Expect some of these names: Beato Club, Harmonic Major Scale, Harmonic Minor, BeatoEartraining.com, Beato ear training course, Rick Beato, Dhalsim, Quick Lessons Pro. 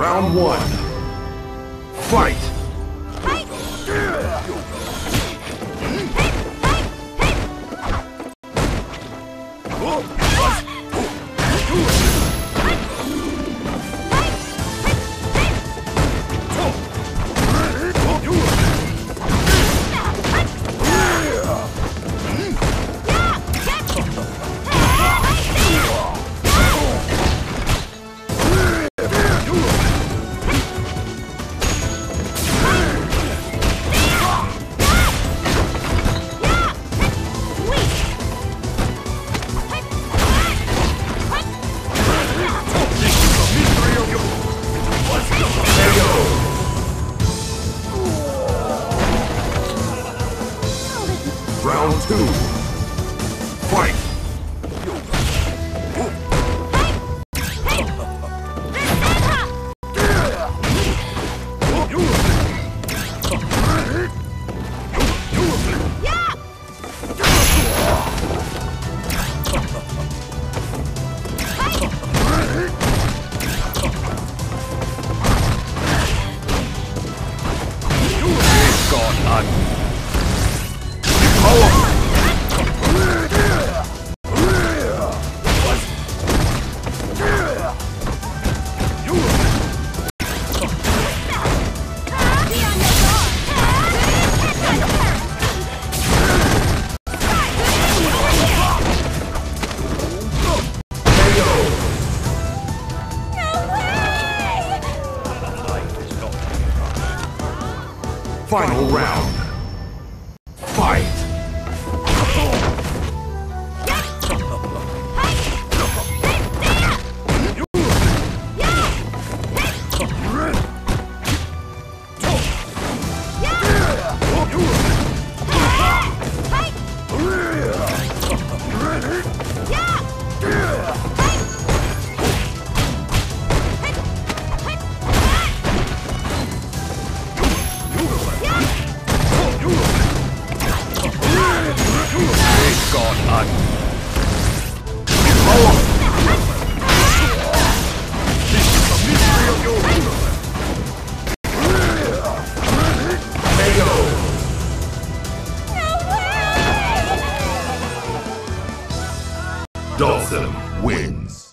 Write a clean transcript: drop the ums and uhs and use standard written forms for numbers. Round one. Fight! Round two. Fight! Final round. Fight! Dhalsim wins.